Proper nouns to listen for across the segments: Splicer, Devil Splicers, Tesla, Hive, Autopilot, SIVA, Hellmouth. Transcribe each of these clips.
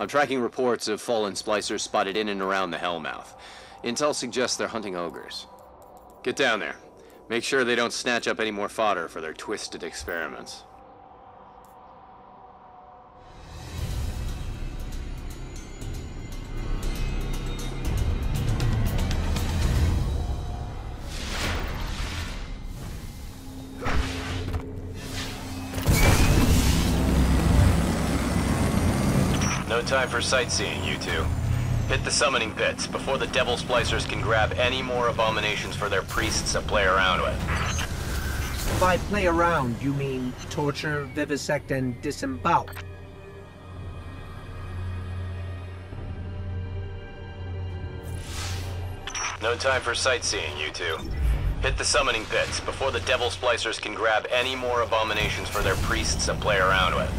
I'm tracking reports of fallen splicers spotted in and around the Hellmouth. Intel suggests they're hunting ogres. Get down there. Make sure they don't snatch up any more fodder for their twisted experiments. No time for sightseeing, you two. Hit the summoning pits before the Devil Splicers can grab any more abominations for their priests to play around with. By play around, you mean torture, vivisect, and disembowel? No time for sightseeing, you two. Hit the summoning pits before the Devil Splicers can grab any more abominations for their priests to play around with.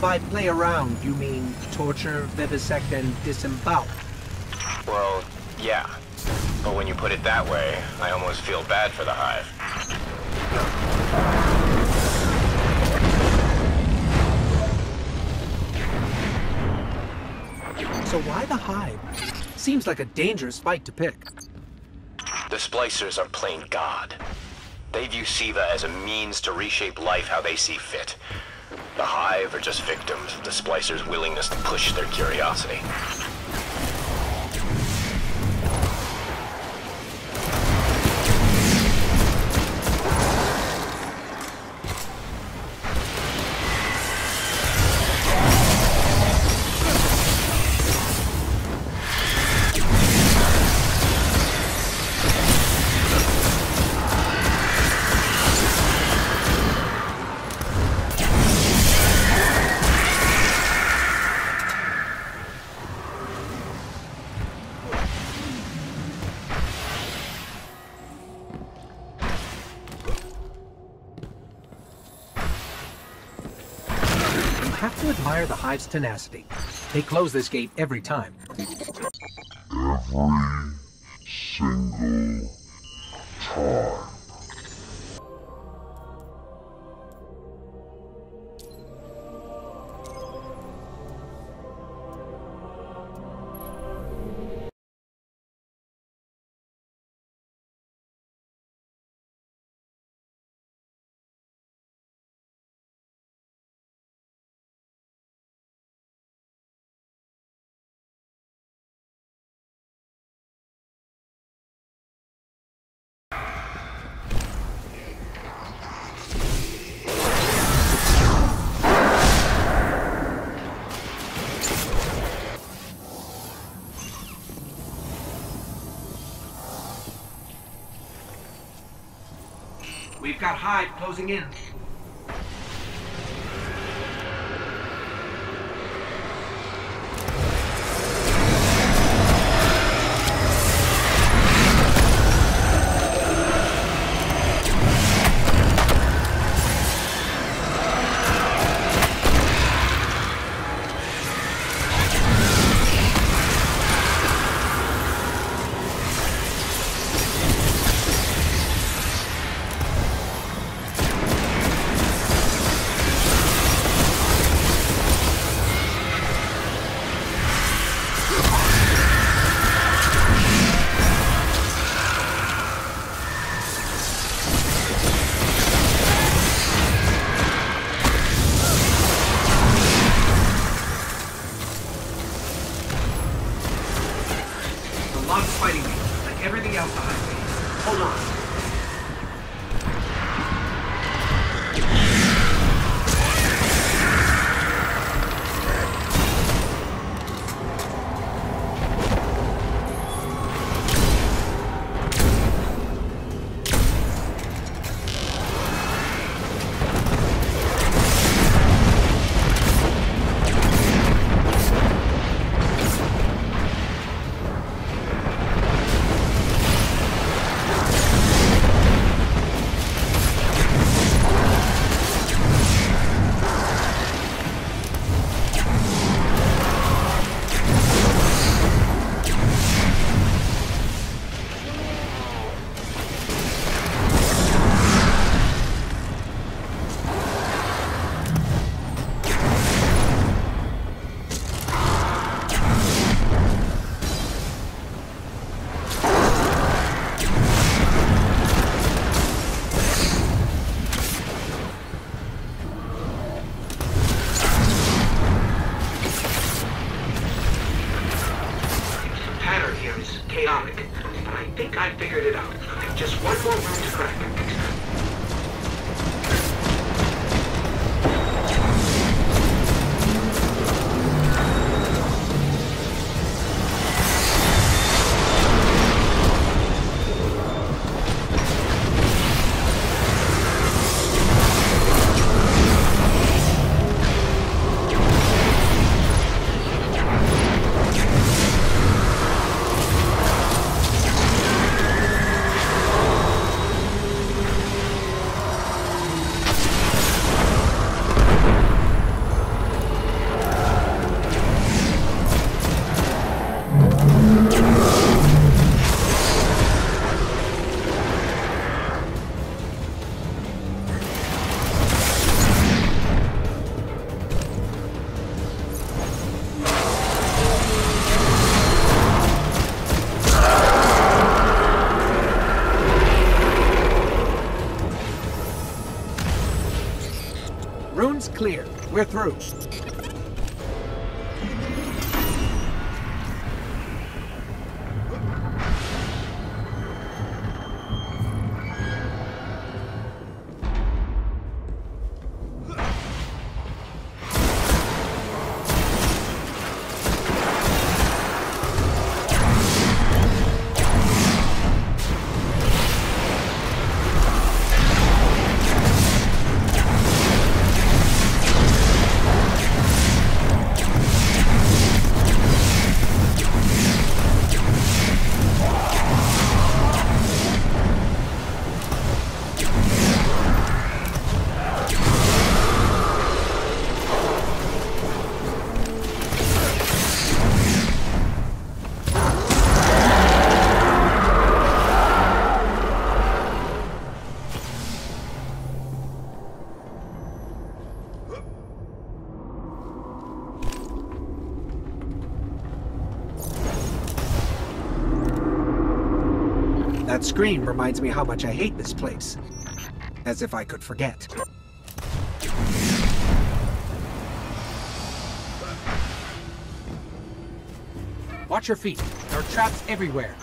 By play around, you mean torture, vivisect, and disembowel? Well, yeah. But when you put it that way, I almost feel bad for the Hive. So why the Hive? Seems like a dangerous fight to pick. The Splicers are playing God. They view SIVA as a means to reshape life how they see fit. The Hive are just victims of the Splicers' willingness to push their curiosity. Have to admire the Hive's tenacity. They close this gate every time. Every single time. We've got Hive closing in. Fighting me, like everything else behind me. Hold on. I figured it out. Just one more room to crack. Room's clear. We're through. That scream reminds me how much I hate this place. As if I could forget. Watch your feet. There are traps everywhere.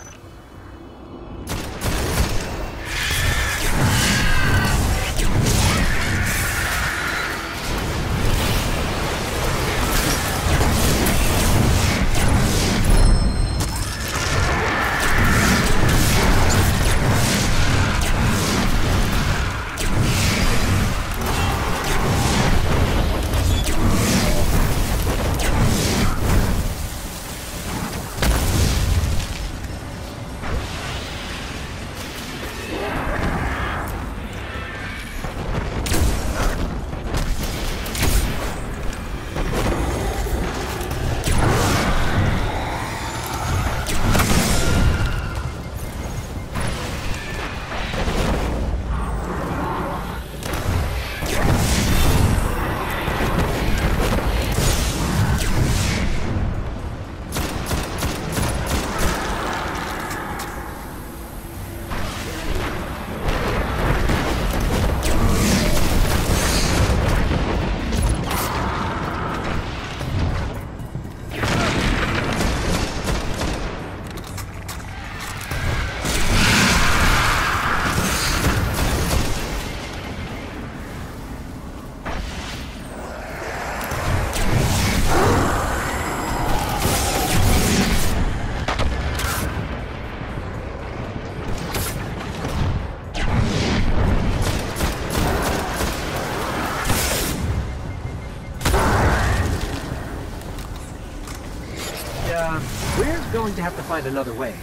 To have to find another way.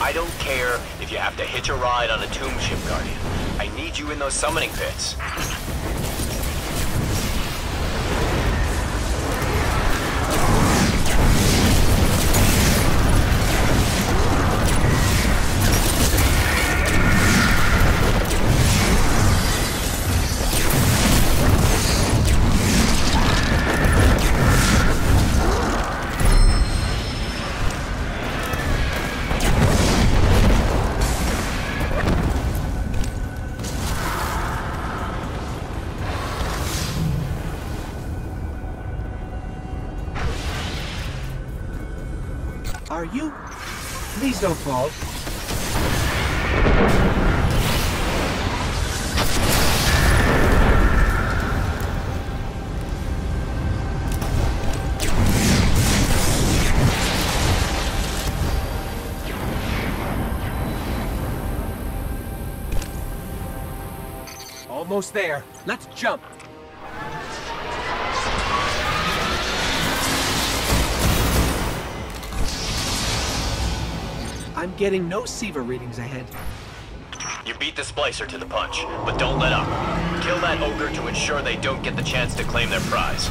I don't care if you have to hitch a ride on a tomb ship, Guardian. I need you in those summoning pits. Are you? Please don't fall. Almost there. Let's jump. I'm getting no SIVA readings ahead. You beat the Splicer to the punch, but don't let up. Kill that ogre to ensure they don't get the chance to claim their prize.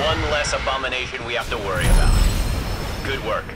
One less abomination we have to worry about. Good work.